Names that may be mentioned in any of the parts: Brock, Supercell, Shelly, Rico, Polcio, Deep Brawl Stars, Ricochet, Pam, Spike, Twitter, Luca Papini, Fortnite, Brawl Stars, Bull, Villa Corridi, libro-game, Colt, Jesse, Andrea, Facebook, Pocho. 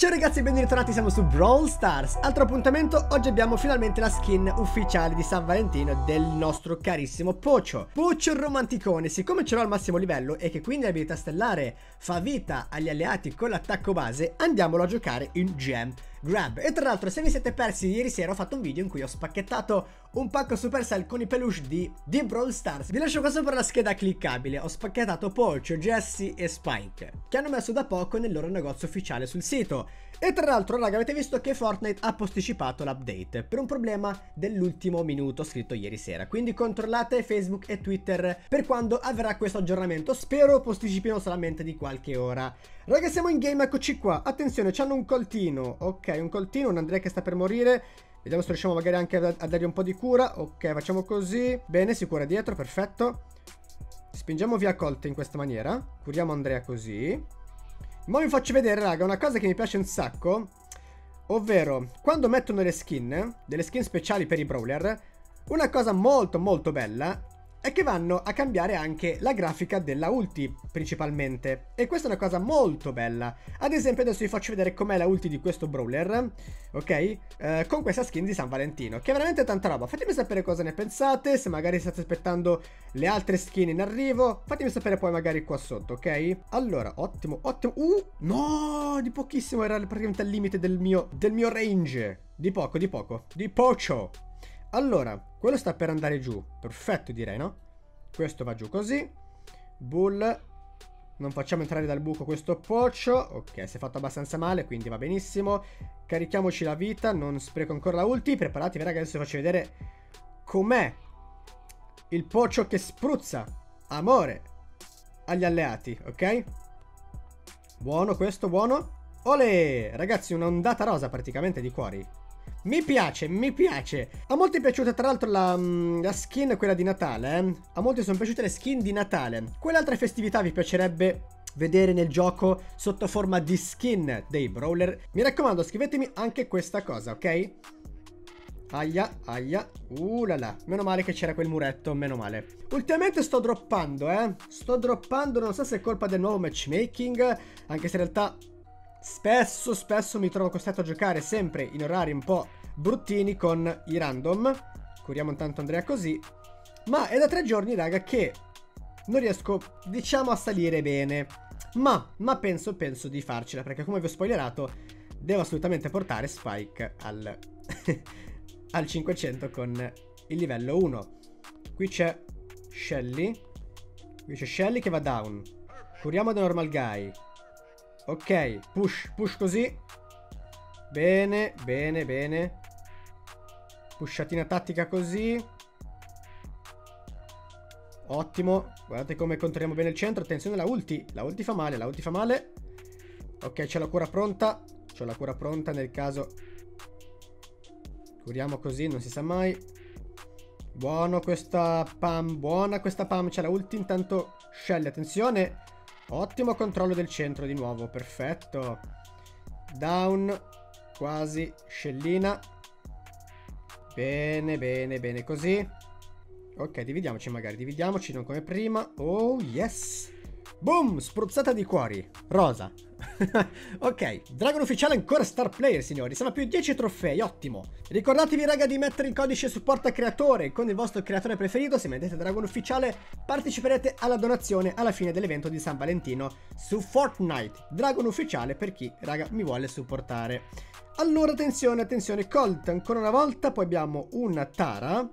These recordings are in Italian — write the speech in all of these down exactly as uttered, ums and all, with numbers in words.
Ciao ragazzi e ben ritornati, siamo su Brawl Stars, altro appuntamento. Oggi abbiamo finalmente la skin ufficiale di San Valentino del nostro carissimo Pocho. Pocho romanticone, siccome ce l'ho al massimo livello e che quindi l'abilità stellare fa vita agli alleati con l'attacco base, andiamolo a giocare in gem grab. E tra l'altro, se vi siete persi ieri sera, ho fatto un video in cui ho spacchettato un pacco Supercell con i peluche di Deep Brawl Stars. Vi lascio qua sopra la scheda cliccabile. Ho spacchettato Polcio, Jesse e Spike, che hanno messo da poco nel loro negozio ufficiale sul sito. E tra l'altro, raga, avete visto che Fortnite ha posticipato l'update per un problema dell'ultimo minuto scritto ieri sera. Quindi controllate Facebook e Twitter per quando avverrà questo aggiornamento. Spero posticipino solamente di qualche ora. Raga, siamo in game, eccoci qua. Attenzione, c'hanno un coltino. Ok, un coltino, un Andrea che sta per morire. Vediamo se riusciamo magari anche a, a dargli un po' di cura. Ok, facciamo così. Bene, si cura dietro, perfetto. Spingiamo via Colt in questa maniera. Curiamo Andrea così. Ma vi faccio vedere, raga, una cosa che mi piace un sacco. Ovvero, quando mettono le skin, delle skin speciali per i brawler, una cosa molto molto bella è che vanno a cambiare anche la grafica della ulti principalmente, e questa è una cosa molto bella. Ad esempio adesso vi faccio vedere com'è la ulti di questo brawler, ok, eh, con questa skin di San Valentino, che è veramente tanta roba. Fatemi sapere cosa ne pensate, se magari state aspettando le altre skin in arrivo, fatemi sapere poi magari qua sotto, ok? Allora, ottimo, ottimo. Uh, no, di pochissimo, era praticamente al limite del mio, del mio range. Di poco, di poco, di Pocho. Allora, quello sta per andare giù. Perfetto, direi, no? Questo va giù così. Bull. Non facciamo entrare dal buco questo Pocho. Ok, si è fatto abbastanza male, quindi va benissimo. Carichiamoci la vita. Non spreco ancora la ulti. Preparatevi, ragazzi, adesso vi faccio vedere com'è il Pocho che spruzza amore agli alleati, ok? Buono questo, buono. Olè! Ragazzi, un'ondata rosa praticamente di cuori. Mi piace, mi piace. A molti è piaciuta tra l'altro la, la skin, quella di Natale, eh? A molti sono piaciute le skin di Natale. Quelle altre festività vi piacerebbe vedere nel gioco sotto forma di skin dei brawler? Mi raccomando, scrivetemi anche questa cosa, ok? Aia, aia. Uh la la. Meno male che c'era quel muretto, meno male. Ultimamente sto droppando, eh Sto droppando, non so se è colpa del nuovo matchmaking, anche se in realtà Spesso, spesso mi trovo costretto a giocare sempre in orari un po' bruttini con i random. Curiamo intanto Andrea così. Ma è da tre giorni, raga, che non riesco, diciamo, a salire bene. Ma, ma penso, penso di farcela, perché come vi ho spoilerato, devo assolutamente portare Spike al, al cinquecento con il livello uno. Qui c'è Shelly. Qui c'è Shelly che va down. Curiamo da normal guy. Ok, push, push così. Bene, bene, bene. Pushatina tattica così. Ottimo. Guardate come controlliamo bene il centro. Attenzione la ulti. La ulti fa male, la ulti fa male. Ok, c'è la cura pronta. C'ho la cura pronta nel caso. Curiamo così, non si sa mai. Buono questa Pam. Buona questa Pam. C'è la ulti intanto. Shelly, attenzione. Ottimo controllo del centro di nuovo, perfetto. Down, quasi, scellina. Bene, bene, bene, così. Ok, dividiamoci magari, dividiamoci, non come prima. Oh, yes. Boom, spruzzata di cuori, rosa. Ok, Dragon ufficiale ancora star player, signori. Siamo a più dieci trofei, ottimo. Ricordatevi, raga, di mettere il codice supporta creatore con il vostro creatore preferito. Se mettete Dragon ufficiale parteciperete alla donazione alla fine dell'evento di San Valentino su Fortnite. Dragon ufficiale per chi, raga, mi vuole supportare. Allora, attenzione, attenzione, Colt ancora una volta. Poi abbiamo una Tara.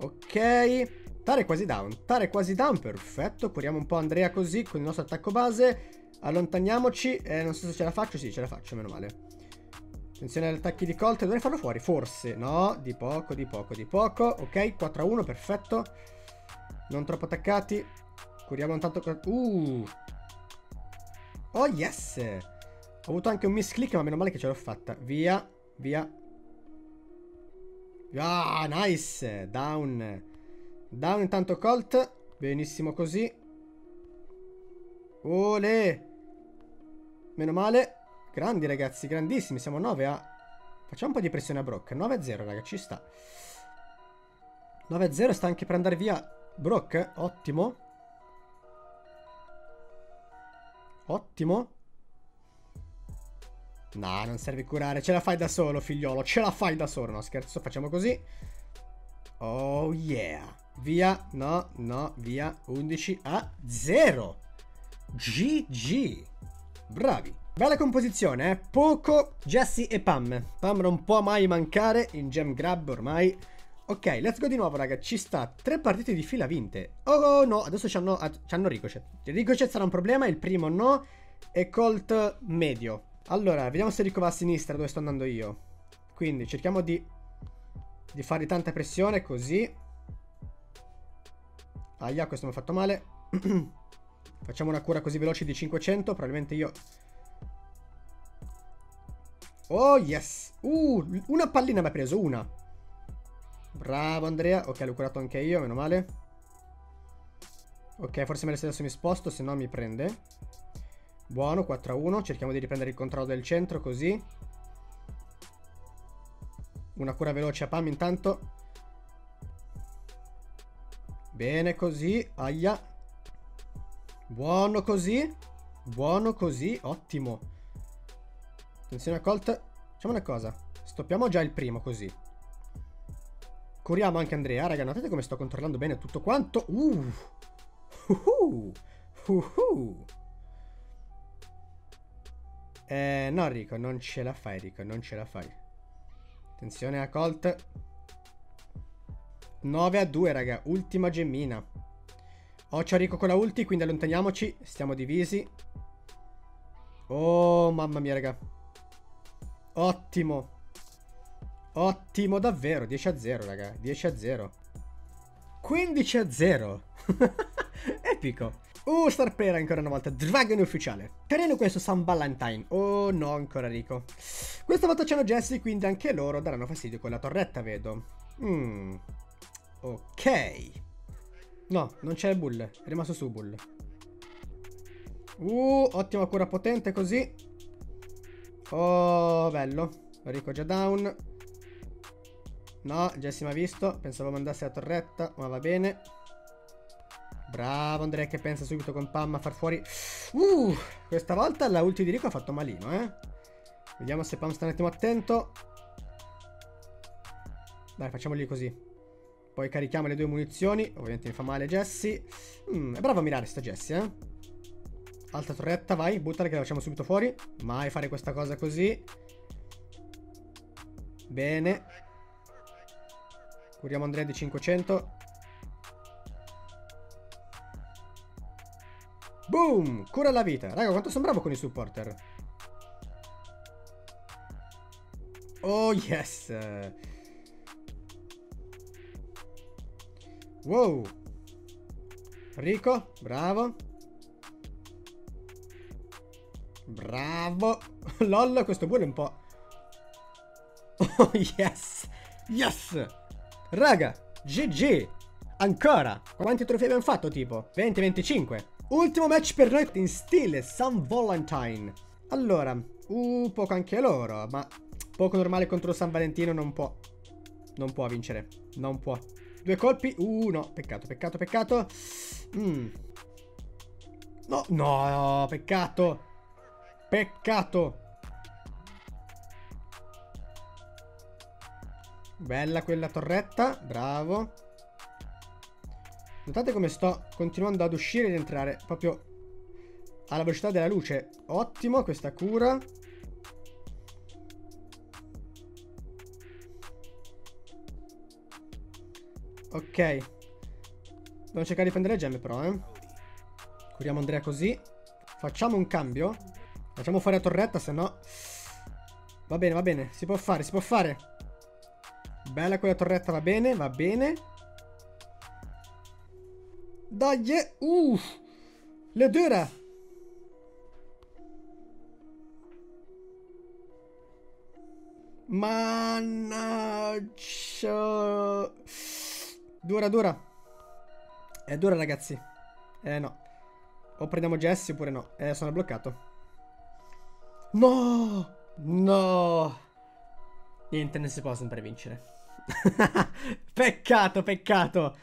Ok, Tara è quasi down, Tara è quasi down, perfetto. Curiamo un po' Andrea così con il nostro attacco base. Allontaniamoci, eh, non so se ce la faccio, sì ce la faccio, meno male. Attenzione agli attacchi di Colt, dovrei farlo fuori, forse, no, di poco, di poco, di poco. Ok, quattro a uno, perfetto. Non troppo attaccati. Curiamo intanto. Uh. Oh yes. Ho avuto anche un misclick, ma meno male che ce l'ho fatta. Via, via. Ah, nice, down. Down intanto Colt. Benissimo così. Olè. Meno male. Grandi ragazzi, grandissimi. Siamo nove a... Facciamo un po' di pressione a Brock. Nove a zero, raga, ci sta. Nove a zero, sta anche per andare via Brock. Ottimo. Ottimo. No, non serve curare. Ce la fai da solo, figliolo. Ce la fai da solo. No, scherzo. Facciamo così. Oh, yeah. Via. No, no, via. undici a zero. gi gi. Bravi. Bella composizione, eh. Poco, Jesse e Pam. Pam non può mai mancare in gem grab ormai. Ok, let's go di nuovo, raga. Ci sta tre partite di fila vinte. Oh, no. Adesso c'hanno c'hanno Ricochet. Ricochet sarà un problema. Il primo no. E Colt medio. Allora, vediamo se Rico va a sinistra, dove sto andando io. Quindi cerchiamo di Di fare tanta pressione, così. Aia, questo mi ha fatto male. Facciamo una cura così veloce di cinquecento. Probabilmente io. Oh, yes. Uh, una pallina mi ha preso, una. Bravo, Andrea. Ok, l'ho curato anche io, meno male. Ok, forse meglio se adesso mi sposto, se no mi prende. Buono, quattro a uno. Cerchiamo di riprendere il controllo del centro, così. Una cura veloce a Pam intanto. Bene così. Aia. Buono così. Buono così. Ottimo. Attenzione a Colt. Facciamo una cosa. Stoppiamo già il primo così. Curiamo anche Andrea. Raga, notate come sto controllando bene tutto quanto. Uh. Uh-huh. Uh-huh. Eh, no Rico, non ce la fai Rico, non ce la fai. Attenzione a Colt. Nove a due raga, ultima gemmina. Oh, c'è Rico con la ulti, quindi allontaniamoci. Stiamo divisi. Oh mamma mia raga. Ottimo. Ottimo davvero. Dieci a zero raga, dieci a zero. Quindici a zero. Epico. Uh, Star Player ancora una volta, Dragon ufficiale. Carino questo San Valentine. Oh no, ancora Rico. Questa volta c'hanno Jesse, quindi anche loro daranno fastidio con la torretta, vedo. mm. Ok. No, non c'è Bull, è rimasto su Bull. Uh, ottima cura potente così. Oh, bello. Rico già down. No, Jesse mi ha visto. Pensavo mandasse la torretta, ma va bene. Bravo Andrea che pensa subito con Pam a far fuori. Uh, questa volta la ulti di Rico ha fatto malino, eh. Vediamo se Pam sta un attimo attento. Dai, facciamoli così. Poi carichiamo le due munizioni. Ovviamente mi fa male Jesse. mm, È bravo a mirare sta Jesse, eh. Alta torretta, vai, buttala che la facciamo subito fuori. Mai fare questa cosa così. Bene. Curiamo Andrea di cinquecento. Boom! Cura la vita. Raga, quanto sono bravo con i supporter. Oh, yes! Wow! Rico, bravo. Bravo! Lol, questo pure è un po'... Oh, yes! Yes! Raga, gi gi! Ancora! Quanti trofei abbiamo fatto, tipo? venti venticinque! Ultimo match per noi in stile San Valentine. Allora, uh, poco anche loro, ma poco normale contro San Valentino non può. Non può vincere, non può. Due colpi, uh no, peccato, peccato, peccato. mm. No, no, peccato. Peccato. Bella quella torretta, bravo. Notate come sto continuando ad uscire ed entrare proprio alla velocità della luce. Ottimo questa cura. Ok. Dobbiamo cercare di prendere le gemme però, eh. Curiamo Andrea così. Facciamo un cambio. Facciamo fuori la torretta, se no... Va bene, va bene. Si può fare, si può fare. Bella quella torretta, va bene, va bene. Dai, uh, le dure. Mannaggia. Dura, dura. È dura, ragazzi. Eh, no. O prendiamo Jesse oppure no. Eh, sono bloccato. No. No. Niente, non si può sempre vincere. Peccato, peccato.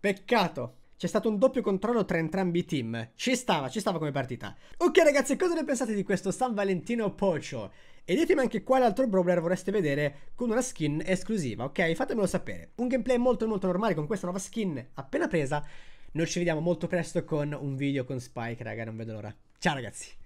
Peccato. C'è stato un doppio controllo tra entrambi i team. Ci stava, ci stava come partita. Ok ragazzi, cosa ne pensate di questo San Valentino Pocho? E ditemi anche quale altro brawler vorreste vedere con una skin esclusiva, ok? Fatemelo sapere. Un gameplay molto molto normale con questa nuova skin appena presa. Noi ci vediamo molto presto con un video con Spike, raga, non vedo l'ora. Ciao ragazzi!